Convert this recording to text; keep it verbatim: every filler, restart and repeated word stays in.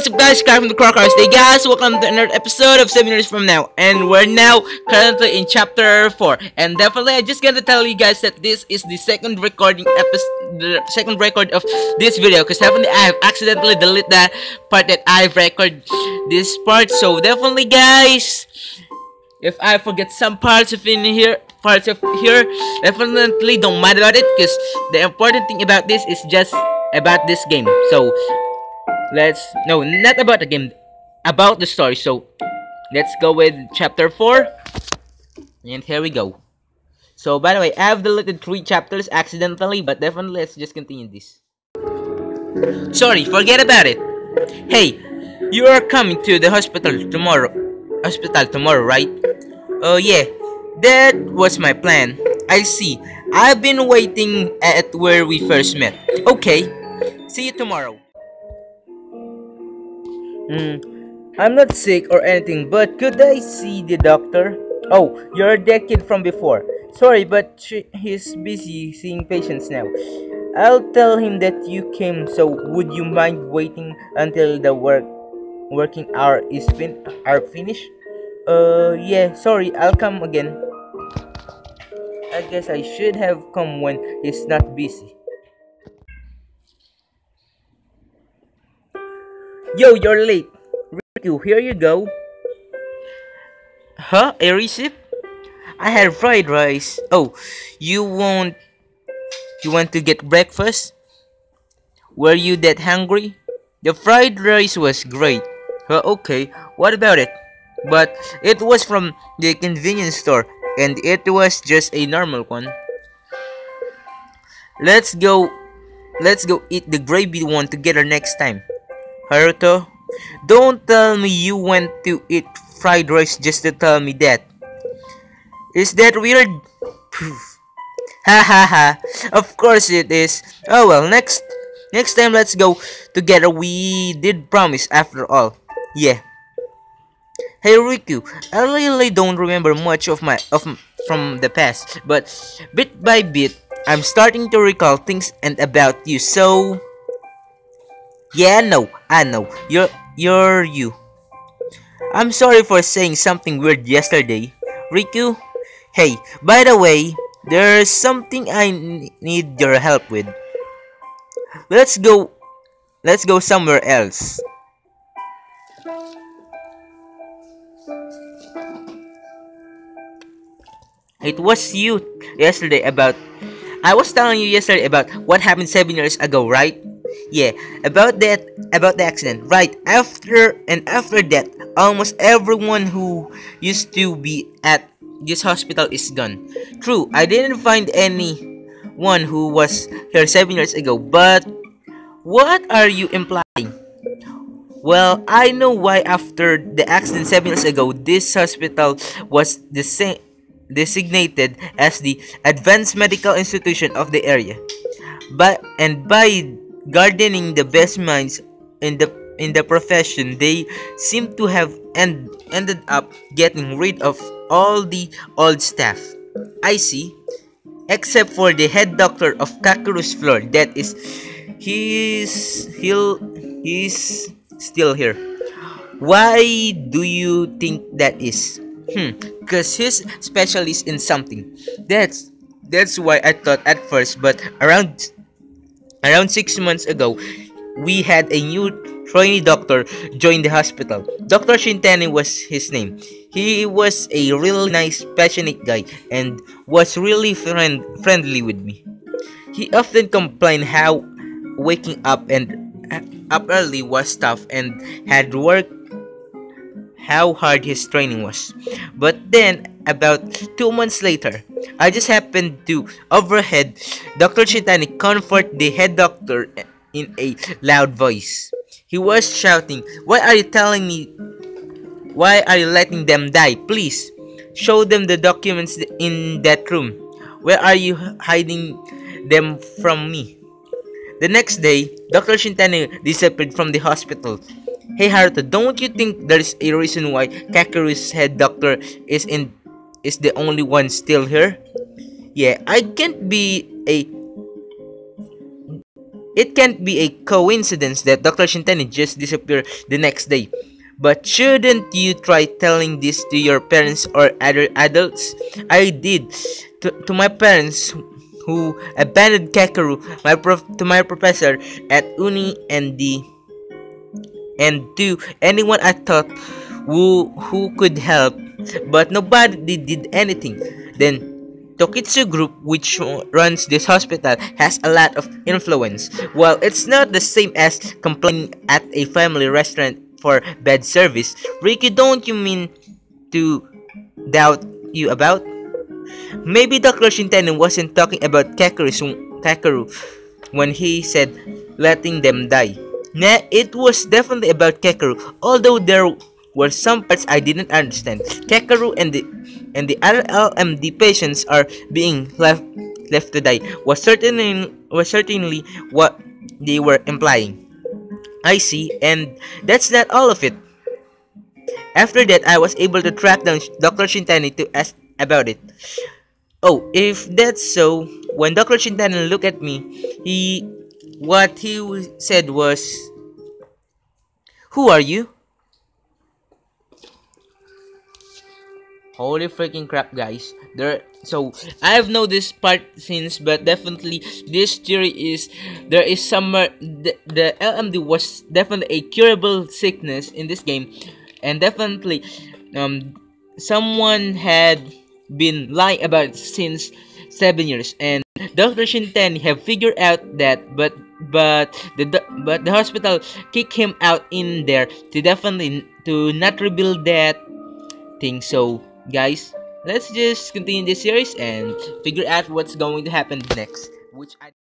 what's up guys, Clark from the Clark Rocks. Hey guys, welcome to another episode of Seven Years from Now, and we're now currently in chapter four. And definitely I just gotta tell you guys that this is the second recording episode, the second record of this video, because definitely I have accidentally deleted that part that I've recorded this part. So definitely guys, if I forget some parts of in here, parts of here, definitely don't mind about it, because the important thing about this is just about this game. So let's, no, not about the game, about the story. So let's go with chapter four, and here we go. So by the way, I've deleted three chapters accidentally, but definitely let's just continue this. Sorry, forget about it. Hey, you are coming to the hospital tomorrow, hospital tomorrow, right? Oh yeah, that was my plan. I see. I've been waiting at where we first met. Okay, see you tomorrow. Mm, I'm not sick or anything, but could I see the doctor? Oh, you're that kid from before. Sorry, but she, he's busy seeing patients now. I'll tell him that you came, so would you mind waiting until the work working hour is fin are finished? Uh, yeah, sorry, I'll come again. I guess I should have come when he's not busy. Yo, you're late. Riku, here you go. Huh? A receipt? I had fried rice. Oh, you won't... You want to get breakfast? Were you that hungry? The fried rice was great. Huh, okay. What about it? But it was from the convenience store, and it was just a normal one. Let's go... Let's go eat the gravy one together next time. Haruto, don't tell me you went to eat fried rice just to tell me that. Is that weird? Ha ha ha, of course it is. Oh well, next next time let's go together. We did promise after all. Yeah. Hey Riku, I really don't remember much of my of from the past, but bit by bit I'm starting to recall things and about you, so... Yeah, no, I know. You're, you're you. I'm sorry for saying something weird yesterday, Riku. Hey, by the way, there's something I need your help with. Let's go. Let's go somewhere else. It was you yesterday about. I was telling you yesterday about what happened seven years ago, right? Yeah, about that, about the accident, right? After and after that, almost everyone who used to be at this hospital is gone. True, I didn't find anyone who was here seven years ago, but what are you implying? Well, I know why. After the accident seven years ago, this hospital was designated as the Advanced Medical Institution of the area, but and by gardening the best minds in the in the profession, they seem to have end, ended up getting rid of all the old staff. I see. Except for the head doctor of Kakeru's floor. That is, he's he'll he's still here. Why do you think that is? Hmm. Cause he's specialist in something. That's that's why I thought at first, but around. Around six months ago, we had a new trainee doctor join the hospital. Doctor Shintani was his name. He was a really nice, passionate guy and was really friend friendly with me. He often complained how waking up and uh, up early was tough and had worked how hard his training was. But then, about two months later, I just happened to overhead Doctor Shintani comfort the head doctor in a loud voice. He was shouting, "Why are you telling me? Why are you letting them die? Please, show them the documents in that room. Where are you hiding them from me?" The next day, Doctor Shintani disappeared from the hospital. Hey Haruto, don't you think there's a reason why Kakeru's head doctor is in is the only one still here? Yeah, I can't be a It can't be a coincidence that Doctor Shintani just disappeared the next day. But shouldn't you try telling this to your parents or other adults? I did. To, to my parents who abandoned Kakeru, my prof to my professor at Uni, and the and to anyone I thought who who could help, but nobody did anything. Then Tokitsu group, which runs this hospital, has a lot of influence. Well, it's not the same as complaining at a family restaurant for bad service. Riku, don't you mean to doubt you about? Maybe Doctor Shintani wasn't talking about Kakeru when he said letting them die. Nah, it was definitely about Kakeru, although there were some parts I didn't understand. Kakeru and the and the other L M D patients are being left left to die was certainly was certainly what they were implying. I see, and that's not all of it. After that, I was able to track down Doctor Shintani to ask about it. Oh, if that's so, when Doctor Shintani looked at me, he what he said was, "Who are you?" Holy freaking crap, guys. There so I've known this part since, but definitely this theory is there is some the, the L M D was definitely a curable sickness in this game, and definitely um someone had been lying about it since seven years, and Doctor Shintani have figured out that, but but the but the hospital kicked him out in there to definitely to not reveal that thing. So guys, let's just continue this series and figure out what's going to happen next, which I